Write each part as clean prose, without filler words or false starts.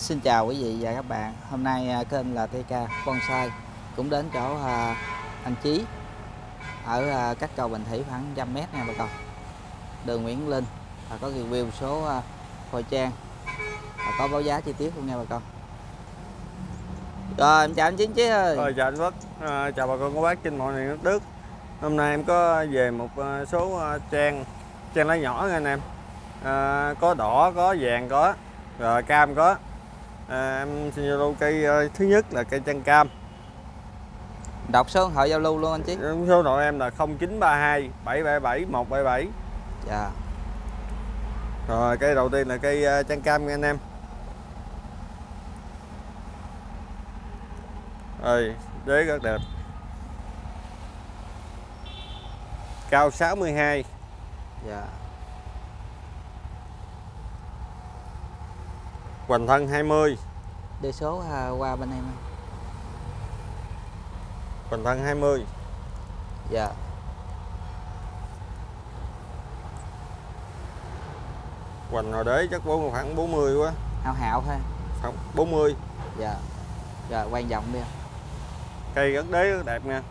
Xin chào quý vị và các bạn. Hôm nay kênh LTK Bonsai cũng đến chỗ anh Chí ở cách cầu Bình Thủy khoảng 100 m nha bà con. Đường Nguyễn Linh có review số hồi trang và có báo giá chi tiết luôn nha bà con. Rồi em chào anh Chí ơi. Rồi chào anh Quốc, chào bà con cô bác trên mọi miền đất nước. Hôm nay em có về một số trang lá nhỏ nha anh em. Có đỏ, có vàng, có rồi cam có. Em xin Zalo cây thứ nhất là cây chanh cam. Đọc số điện thoại Zalo luôn anh Chí. Số điện thoại em là 0932 777 177. Dạ. Rồi cây đầu tiên là cây chanh cam nha anh em. Rồi, đế rất đẹp. Cao 62. Dạ. Hoành thân 20. Đề số qua bên em. Hoành thân 20. Dạ. Hoành hồi đế chắc khoảng 40 quá. Hào hạo thôi. Không, 40. Dạ. Rồi quan vòng đi. Cây rất đế rất đẹp nha.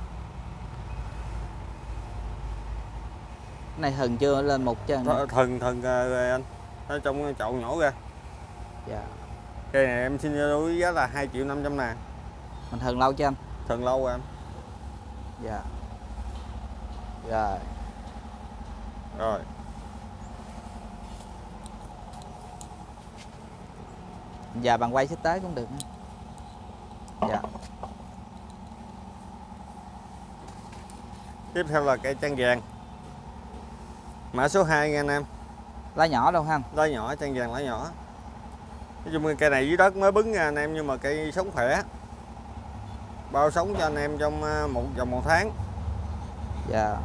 Cái này thần chưa lên một chân. Thần rồi anh. Ở trong chậu nhổ ra. Dạ. Cây này em xin với giá là 2.500.000. Mình thần lâu chưa anh? Thần lâu rồi em. Dạ. Rồi. Rồi. Dạ bạn quay xích tới cũng được. Dạ. Tiếp theo là cây chanh vàng. Mã số 2 nha anh em. Lá nhỏ đâu ha? Lá nhỏ, chanh vàng lá nhỏ. Nói chung cây này dưới đất mới bứng nha anh em, nhưng mà cây sống khỏe. Bao sống cho anh em trong vòng một tháng. Dạ.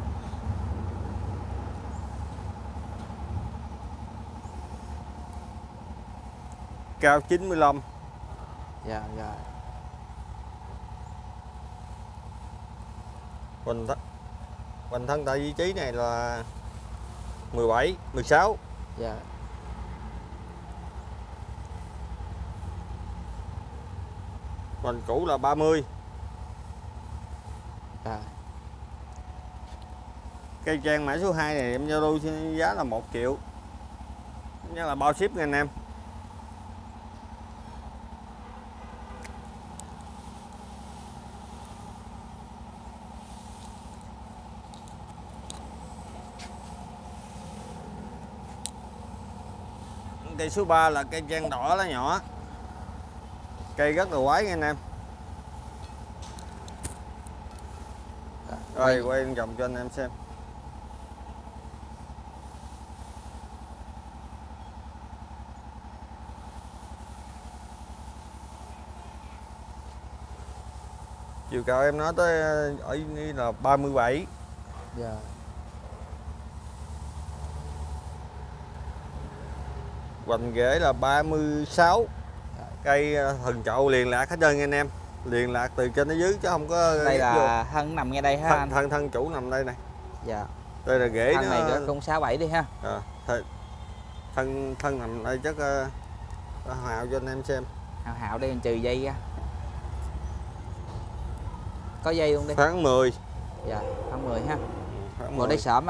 Cao 95. Dạ dạ. Hoành thân tại vị trí này là 17, 16. Dạ. Hoành cũ là 30. Dạ. Cây trang mã số 2 này em Zalo xin giá là 1 triệu. Giá là bao ship nha anh em. Cây số 3 là cây trang đỏ lá nhỏ. Cây rất là quái nha anh em. Rồi quay vòng cho anh em xem. Chiều cao em nói tới ở đây là 37. Dạ. Hoành ghế là 36. Cây thần chậu liền lạc hết trơn anh em. Liền lạc từ trên tới dưới chứ không có. Đây là thân nằm ngay đây ha anh. Thân chủ nằm đây này. Dạ. Đây là ghế. Thân này cũng 67 đi ha. Thân nằm đây chắc hào cho anh em xem. Hào đây mình trừ dây ra. Có dây luôn đi. Tháng 10. Dạ, tháng 10 ha. Rồi đáy xổm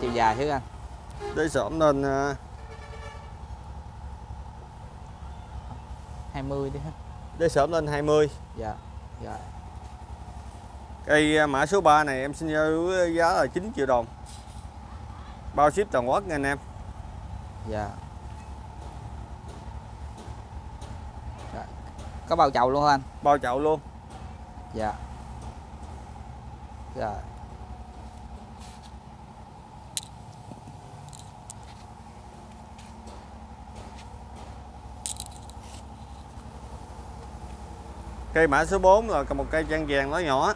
chiều dài chứ anh. Đáy xổm lên 20 đi ha. Để sớm lên 20. Dạ. Dạ. Cây mã số 3 này em xin giá là 9 triệu đồng. Bao ship toàn quốc nha anh em. Dạ. Rồi. Có bao chậu luôn hả anh? Bao chậu luôn. Dạ. Rồi. Cây mã số 4 là một cây chanh vàng lá nhỏ.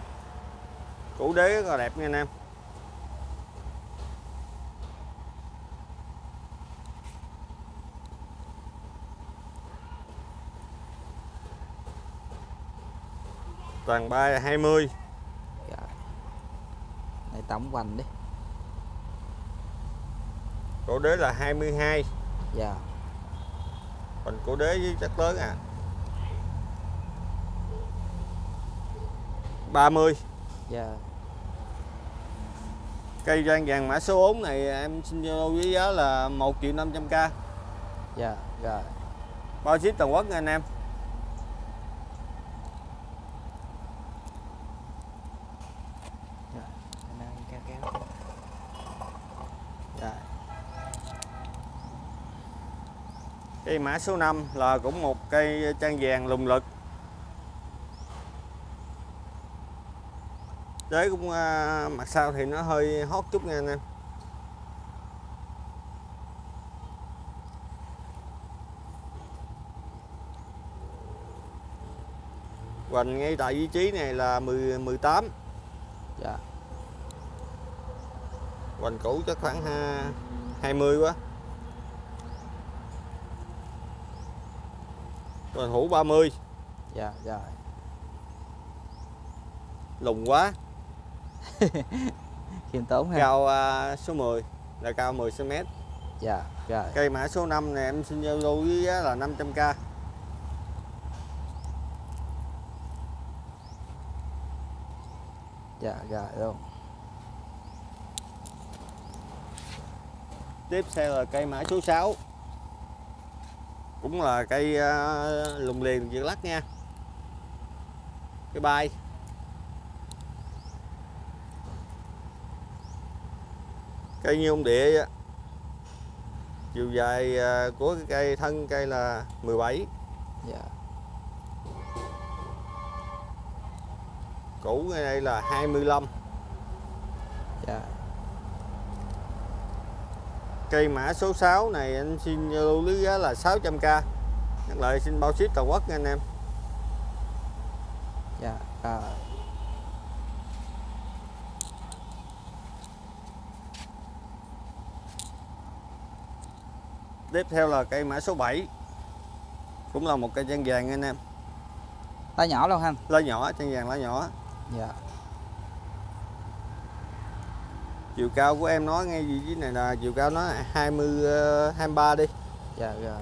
Củ đế rất là đẹp nha anh em. Toàn 3 là 20. Dạ. Để tổng hoành đi. Củ đế là 22. Dạ. Hình cổ đế với chắc lớn à. 30. Dạ. Cây rang vàng mã số 4 này em xin Zalo với giá là 1.500k. Dạ, rồi. Bao ship toàn quốc nha anh em. Cây mã số 5 là cũng một cây trang vàng lùng lực. Đế cũng mặt sau thì nó hơi hót chút nha anh em. Hoành ngay tại vị trí này là 18. Dạ. Hoành cũ chắc khoảng 20 quá. Hoành hũ 30. Dạ, dạ. Lùng quá. Khiêm tốn ha. Cao số 10 là cao 10 cm. Dạ, dạ. Cây mã số 5 này em xin Zalo với giá là 500k. Dạ, dạ luôn. Tiếp theo là cây mã số 6. Cũng là cây lùng liền dược lắc nha. Cây bay. Cây như ông địa vậy. Chiều dài của cái cây thân cây là 17. Dạ. Cũ ngay đây là 25. Dạ. Cây mã số 6 này anh xin lưu lý giá là 600k. Nhắc lại xin bao ship toàn quốc nha anh em. Dạ. Tiếp theo là cây mã số 7. Cũng là một cây trang vàng anh em. Lá nhỏ luôn anh. Lá nhỏ, trang vàng lá nhỏ. Dạ. Chiều cao của em nói ngay gì dưới này là chiều cao nó 23 đi. Dạ rồi.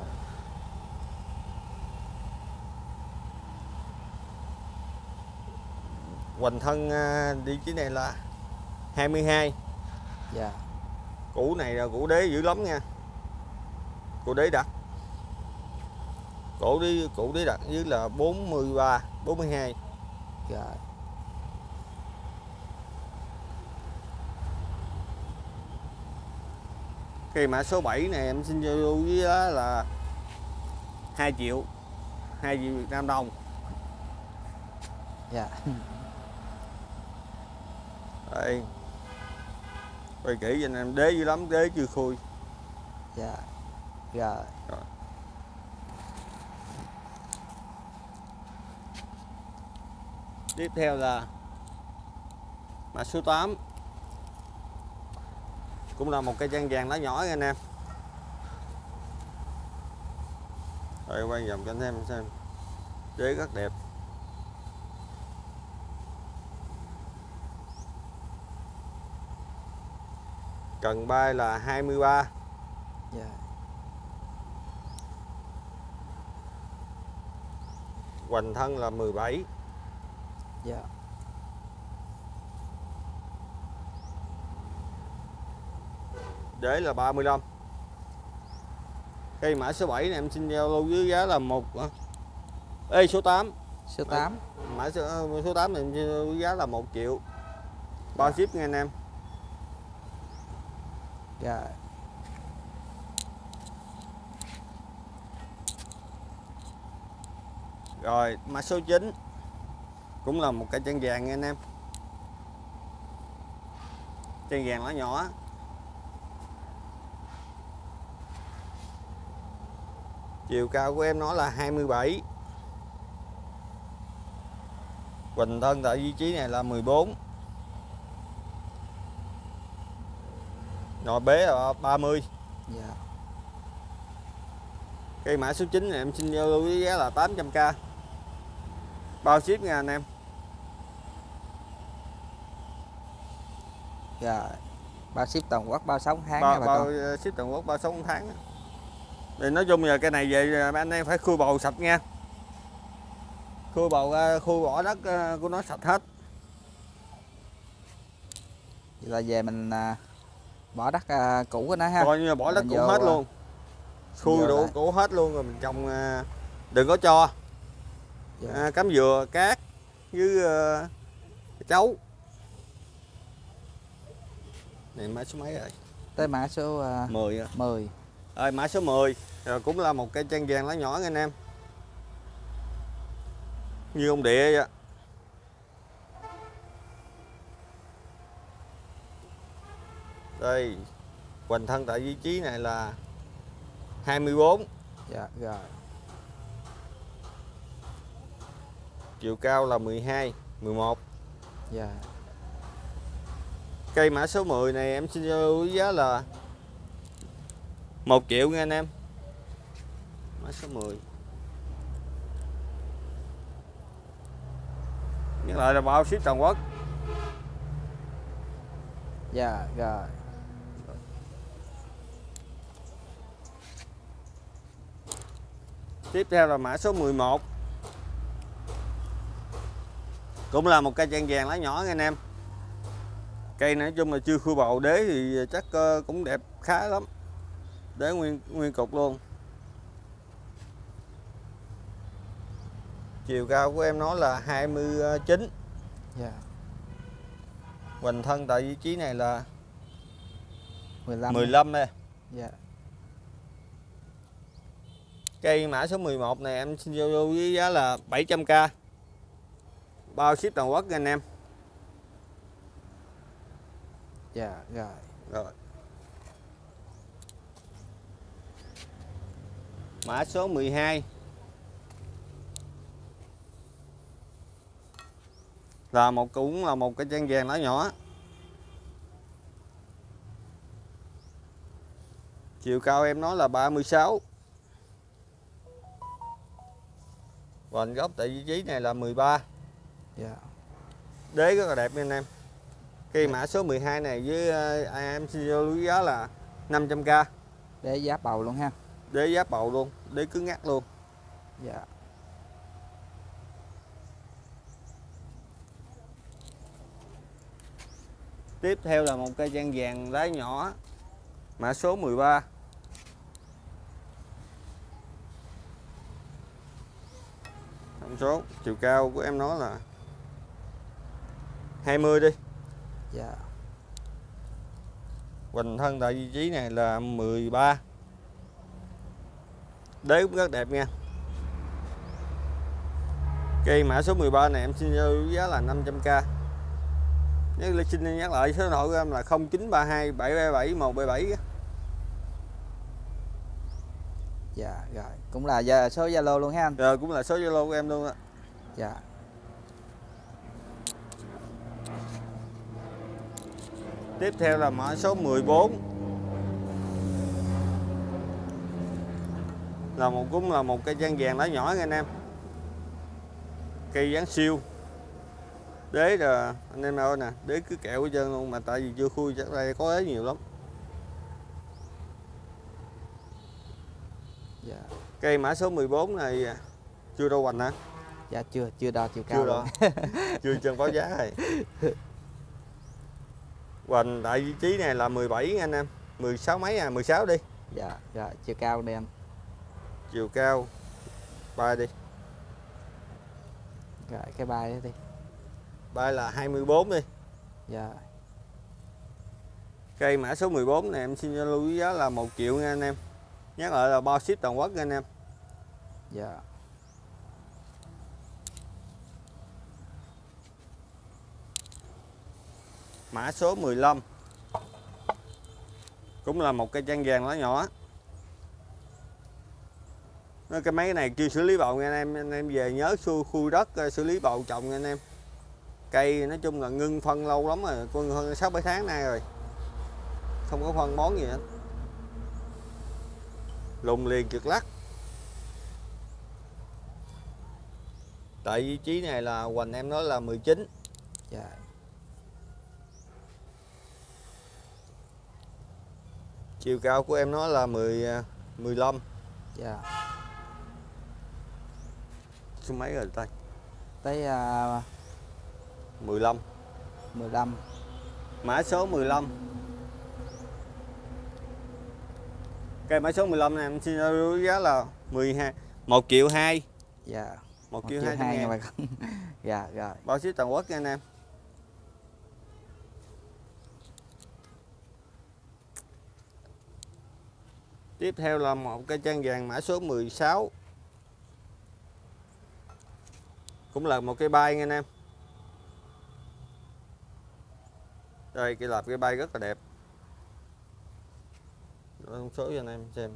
Hoành thân đi dưới này là 22. Dạ. Củ này là củ đế dữ lắm nha. Củ đế đặc. Củ đế đặc dưới là 43, 42. Dạ. Cây mã số 7 này em xin Zalo với giá là 2 triệu Việt Nam đồng. Dạ. Đây. Quay kỹ cho anh em, đế dữ lắm, đế chưa khui. Dạ. Dạ. Rồi. Tiếp theo là mã số 8. Cũng là một cây trang vàng lá nhỏ anh em. Rồi quay vòng cho anh em xem. Đế rất đẹp. Cần bay là 23. Dạ. Hoành thân là 17. Dạ. Đế là 35. Cây mã số 7 này em xin Zalo với giá là số 8. Mã số 8 này em xin Zalo với giá là 1 triệu. Bao ship nha anh em. Dạ. Rồi, mã số 9 cũng là một cây trang vàng nha anh em. Trang vàng lá nhỏ. Chiều cao của em nó là 27. Hoành thân tại vị trí này là 14. Nồi bế là 30. Dạ. Cây mã số 9 này em xin Zalo với giá là 800k. Bao ship nha anh em. Dạ. Bao ship toàn quốc bao 6 tháng nha bà con. Bao ship toàn quốc bao 6 tháng. Thì nói chung là cây này về anh em phải khui bầu sạch nha, khui bầu khui vỏ đất của nó sạch hết. Vậy là về mình bỏ đất cũ của nó ha, coi như bỏ đất cũ hết luôn, khui đủ cũ hết luôn rồi mình trồng. Đừng có cho cám dừa, cát với chấu. Này mã số mấy rồi? Tới mã số 10 rồi. 10. Mã số 10 rồi, cũng là một cây trang vàng lá nhỏ anh em, như ông địa vậy. Đây, hoành thân tại vị trí này là 24. Dạ rồi. Chiều cao là 12, 11. Dạ. Cây mã số 10 này em xin lưu ý giá là 1 triệu nha anh em. Mã số 10. Nhắc lại là bao ship toàn quốc. Dạ rồi. Tiếp theo là mã số 11. Cũng là một cây trang vàng lá nhỏ anh em. Cây nói chung là chưa khui bầu, đế thì chắc cũng đẹp khá lắm. Đế nguyên cục luôn. Chiều cao của em nói là 29. Yeah. Hoành thân tại vị trí này là 15 đây. Yeah. Cây mã số 11 này em xin vô với giá là 700k. Bao ship toàn quốc anh em. Dạ rồi. Rồi. Mã số 12 là cũng là một cái trang vàng lá nhỏ. Chiều cao em nói là 36. Vành gốc tại vị trí này là 13. Yeah. Đế rất là đẹp nha anh em. Cây mã số 12 này với em xin lưu ý giá là 500k. Đế giáp bầu luôn ha. Đế giáp bầu luôn, đế cứng ngắt luôn. Dạ. Yeah. Tiếp theo là một cây trang vàng lá nhỏ mã số 13. Thông số chiều cao của em nói là 20 đi. Dạ. Hoành thân tại vị trí này là 13. Đế cũng rất đẹp nha. Cây mã số 13 này em xin lưu giá là 500k. Xin nhắc lại số điện thoại của em là 0932 737 177. Dạ rồi, cũng là số Zalo luôn ha anh. Rồi, cũng là số Zalo của em luôn á. Dạ. Tiếp theo là mã số 14. Cũng là một cây trang vàng lá nhỏ nha anh em. Cây dáng siêu. Đế là anh em ơi nè, đế cứ kẹo hết trơn luôn, mà tại vì chưa khui chắc đây có đế nhiều lắm. Dạ. Cây mã số 14 này chưa đo hoành hả? Dạ chưa đo chiều cao. Chưa đo. Chưa chân báo giá này. Hoành tại vị trí này là 17 anh em, 16 mấy à, 16 đi. Dạ, dạ, chiều cao đi em. Chiều cao 3 đi. Rồi, cái 3 đi. 3 là 24 đi. Dạ. Cây mã số 14 này em xin cho lưu ý giá là 1 triệu nha anh em. Nhắc lại là bao ship toàn quốc nha anh em. Dạ. Mã số 15 cũng là một cây trang vàng lá nhỏ. Cái máy này chưa xử lý bầu nha anh em. Anh em về nhớ khui đất xử lý bầu trồng nha anh em. Cây nói chung là ngưng phân lâu lắm rồi, con hơn 6-7 tháng nay rồi, không có phân bón gì hết, lùng liền trượt lắc. Tại vị trí này là hoành em nói là 19. Dạ. Chiều cao của em nói là 15. Dạ. Số mấy rồi ta? Tới 15. 15. Mã số 15. Cây mã số 15 này em xin giá là 12 1,2 triệu. Dạ. 1,2 triệu. Dạ rồi. Bao ship toàn quốc nha anh em. Tiếp theo là một cây trang vàng mã số 16. Cũng là một cây bay nha anh em. Đây cây lợp cây bay rất là đẹp. Để thông số cho anh em xem.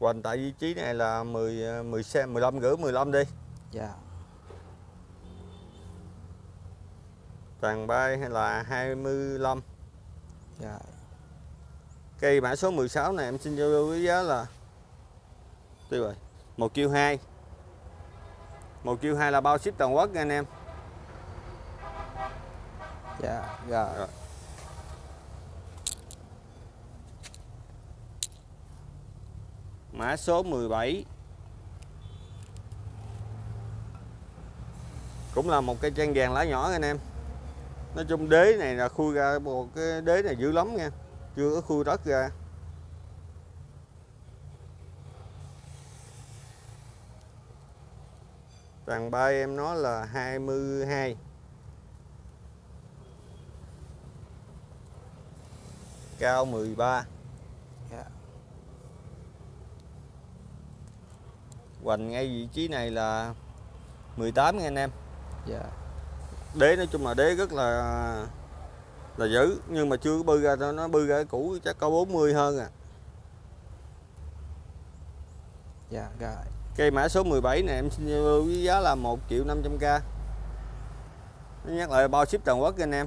Hoành tại vị trí này là 15 đi. Dạ. Tàn bay hay là 25. Dạ. Cây mã số 16 này em xin giao với giá là tiêu rồi 1,2 triệu. 1,2 triệu là bao ship toàn quốc nha anh em. Dạ rồi. Mã số 17 cũng là một cây trang vàng lá nhỏ anh em. Nói chung đế này là khui ra một cái đế này dữ lắm nha, chưa có khui đất ra. Tàng bay em nói là 22. Cao 13. Yeah. Hoành ngay vị trí này là 18 nha anh em. Dạ. Yeah. Đế nói chung là đế rất là giữ, nhưng mà chưa có bư ra, nó bư ra cái cũ chắc có 40 hơn à. Dạ rồi. Cây mã số 17 này em xin giao với giá là 1,5 triệu. Nhắc lại bao ship toàn quốc anh em.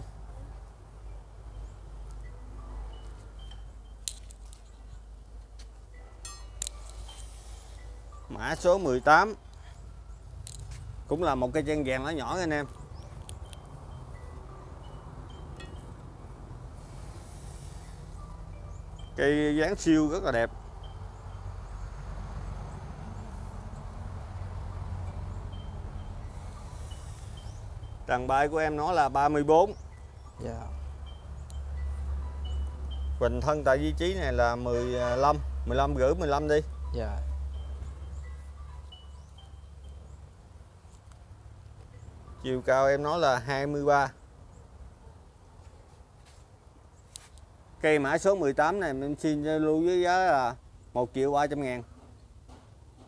Mã số 18 cũng là một cây trang vàng lá nhỏ anh em. Cây dáng siêu rất là đẹp. Tầng bay của em nó là 34. Dạ. Bình thân tại vị trí này là 15 rưỡi 15 đi. Dạ. Chiều cao em nói là 23. Cây mã số 18 này em xin lưu với giá là 1,3 triệu.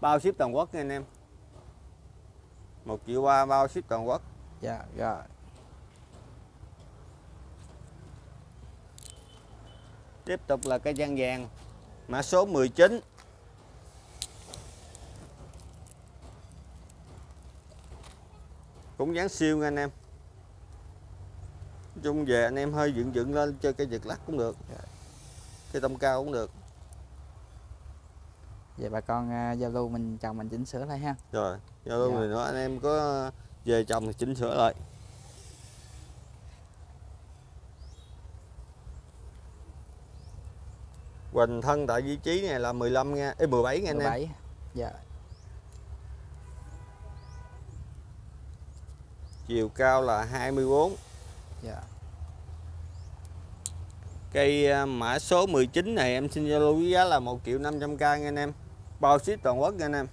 Bao ship toàn quốc nha anh em. 1,3 triệu bao ship toàn quốc. Dạ rồi. Tiếp tục là cây trang vàng mã số 19. Cũng dáng siêu nha anh em. Nói chung về anh em hơi dựng lên chơi cây giật lắc cũng được, cây tông cao cũng được. Vậy bà con Zalo mình trồng mình chỉnh sửa lại ha. Rồi Zalo mình nói anh em có về trồng thì chỉnh sửa lại. Hoành thân tại vị trí này là 15 nha, 17 nha anh em. Dạ. Chiều cao là 24. Dạ. Cây mã số 19 này em xin Zalo với giá là 1,5 triệu nha anh em. Bao ship toàn quốc nha anh em.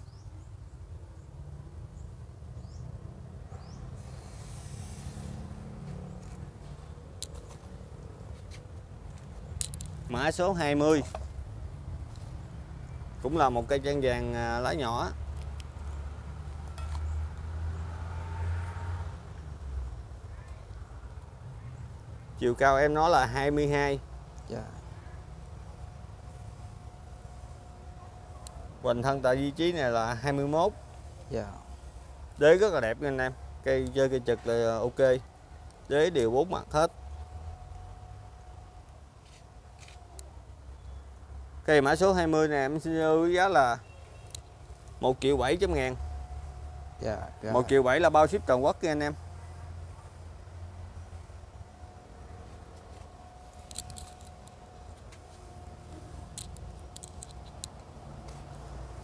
Mã số 20 cũng là một cây trang vàng lá nhỏ. Chiều cao em nói là 22. Dạ. Hoành thân tại vị trí này là 21. Dạ. Đế rất là đẹp nha anh em. Cây chơi cây trực là ok. Đế đều 4 mặt hết. Cây mã số 20 này em xin lưu giá là 1,7 triệu. Dạ. 1,7 triệu là bao ship toàn quốc nha anh em.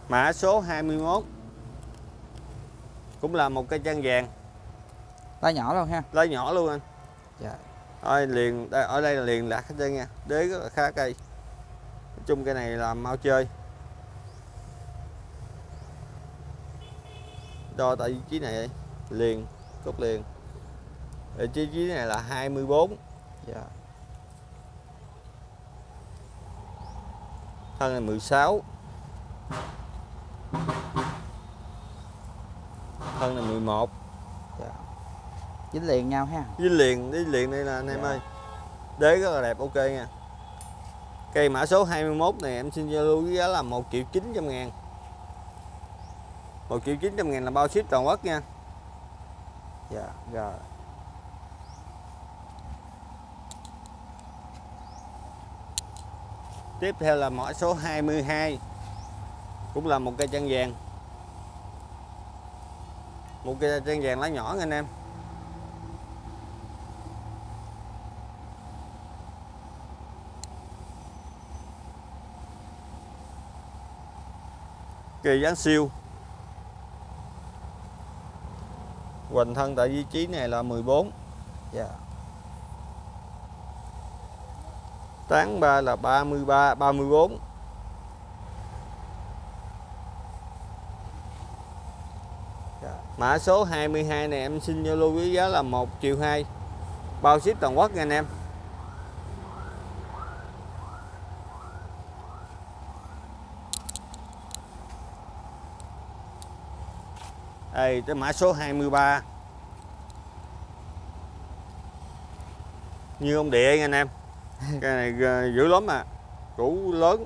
mã số 21, cũng là một cây chân vàng, lá nhỏ luôn ha, lá nhỏ luôn anh. Dạ. Rồi liền ở đây là liền lạc hết trơn nha, đế rất là khá cây. Nói chung cây này là mau chơi. Đo tại vị trí này liền, cốt liền. Vị trí này là 24. Dạ. Thân là 16. Thân là 11. Dạ. Dính liền nhau ha. Dính liền đây là anh em ơi. Đế rất là đẹp, ok nha. Cây mã số 21 này em xin Zalo với giá là 1.900.000. 1.900.000 là bao ship toàn quốc nha. Dạ rồi. Tiếp theo là mã số 22, cũng là một cây chân vàng, một cây chân vàng lá nhỏ nha anh em. Cây dáng siêu, hoành thân tại vị trí này là 14. Dạ. Tán 3 là 33, 34. Dạ. Mã số 22 này em xin Zalo với giá là 1.200.000, bao ship toàn quốc nha anh em. Đây, tới mã số 23. Như ông địa nha anh em. Cái này dữ lắm à, củ lớn.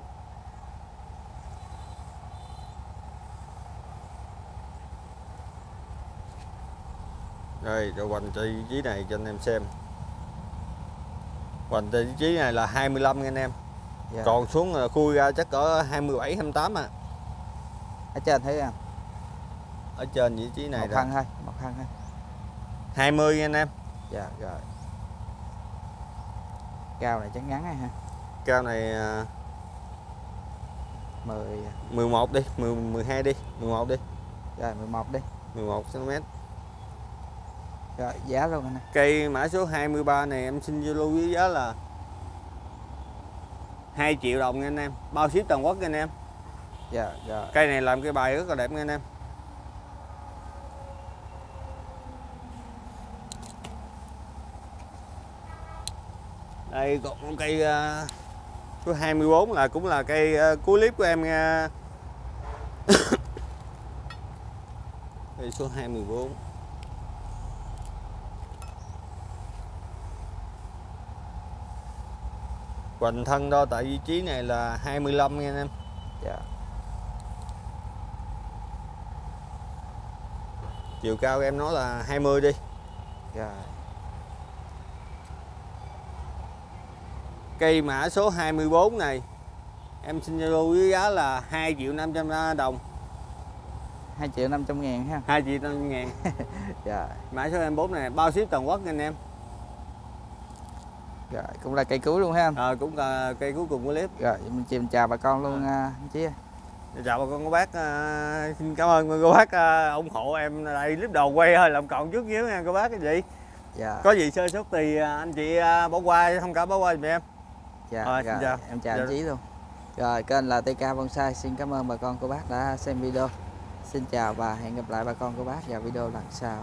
Rồi, rồi hoành tại vị trí này cho anh em xem. Hoành tại vị trí này là 25 nha anh em. Dạ. Còn xuống là khui ra chắc cỡ 27, 28 à. Ở trên thấy không? Ở trên vị trí này là một khăn thôi. 20 nha anh em. Dạ rồi. Cao này chắc ngắn hay ha. Cao này 11 đi, 12 đi, 11 đi. Rồi 11 đi. 11 cm. Rồi giá luôn anh em. Cây mã số 23 này em xin Zalo với giá là 2.000.000 đồng nha anh em, bao ship toàn quốc nha anh em. Dạ rồi. Cây này làm cây bài rất là đẹp nha anh em. Đây còn một cây số 24 là cũng là cây cuối clip của em nha. Cây số 24. Hoành thân đo tại vị trí này là 25 nha anh em. Dạ. Chiều cao em nói là 20 đi. Dạ. Cây mã số 24 này em xin Zalo với giá là 2.500.000 đồng. 2.500.000 ha. 2.500.000. Dạ. Mã số 24 này bao ship toàn quốc nha anh em. Rồi, cũng là cây cuối luôn ha anh. Cũng là cây cuối cùng của clip. Rồi mình chào bà con luôn anh Chí. Chào bà con cô bác, xin cảm ơn cô bác ủng hộ em đây clip đầu quay thôi, làm còn chút xíu nha cô bác cái gì. Dạ. Có gì sơ sót thì anh chị bỏ qua, không cả bỏ qua giùm em. Dạ, dạ. Em chào anh Chí luôn. Rồi kênh là LTK Bonsai, xin cảm ơn bà con cô bác đã xem video. Xin chào và hẹn gặp lại bà con cô bác vào video lần sau.